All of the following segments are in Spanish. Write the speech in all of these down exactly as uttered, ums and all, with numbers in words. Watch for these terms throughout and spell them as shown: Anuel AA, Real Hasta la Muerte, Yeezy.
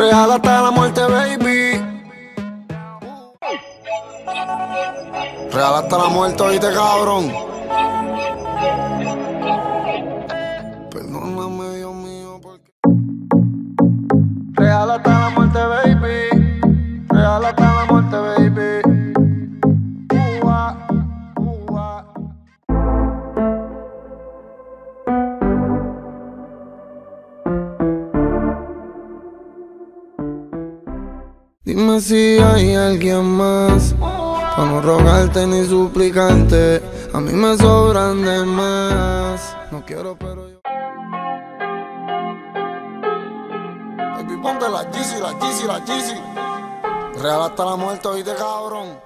Real hasta la muerte, baby. Real hasta la muerte, oíste, cabrón. Perdóname, Dios mío, porque... Real hasta la muerte, baby. Real hasta la muerte, baby. Dime si hay alguien más, pa' no rogarte ni suplicarte. A mí me sobran de más. No quiero, pero yo... Baby, ponte la Yeezy, la Yeezy, la Yeezy. Real hasta la muerte, oíste, cabrón.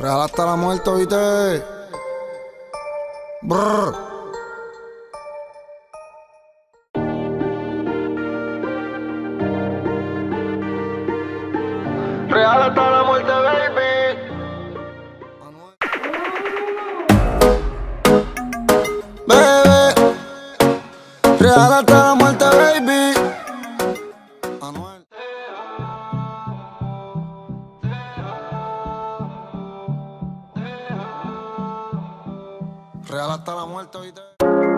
Real hasta la muerte, ¿viste? Brr. Real hasta la muerte, baby. Bebé. Real hasta la muerte, baby. Anuel. Real hasta la muerte, oíste.